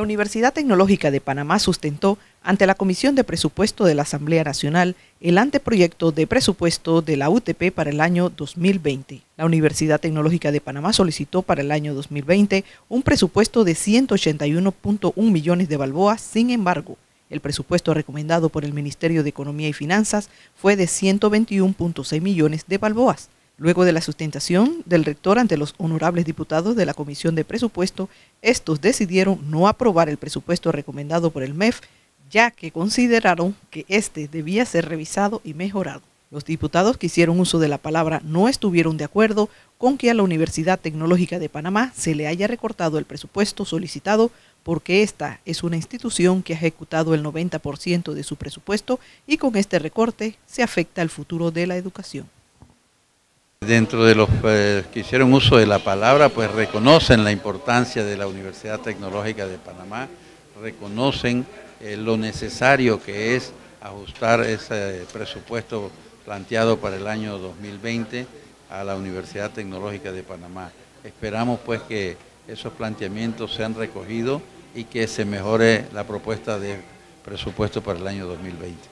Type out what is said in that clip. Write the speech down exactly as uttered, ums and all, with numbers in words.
La Universidad Tecnológica de Panamá sustentó ante la Comisión de Presupuesto de la Asamblea Nacional el anteproyecto de presupuesto de la U T P para el año dos mil veinte. La Universidad Tecnológica de Panamá solicitó para el año dos mil veinte un presupuesto de ciento ochenta y uno punto uno millones de balboas. Sin embargo, el presupuesto recomendado por el Ministerio de Economía y Finanzas fue de ciento veintiuno punto seis millones de balboas. Luego de la sustentación del rector ante los honorables diputados de la Comisión de Presupuesto, estos decidieron no aprobar el presupuesto recomendado por el M E F, ya que consideraron que este debía ser revisado y mejorado. Los diputados que hicieron uso de la palabra no estuvieron de acuerdo con que a la Universidad Tecnológica de Panamá se le haya recortado el presupuesto solicitado, porque esta es una institución que ha ejecutado el noventa por ciento de su presupuesto y con este recorte se afecta el futuro de la educación. Dentro de los eh, que hicieron uso de la palabra, pues reconocen la importancia de la Universidad Tecnológica de Panamá, reconocen eh, lo necesario que es ajustar ese presupuesto planteado para el año dos mil veinte a la Universidad Tecnológica de Panamá. Esperamos pues que esos planteamientos sean recogidos y que se mejore la propuesta de presupuesto para el año dos mil veinte.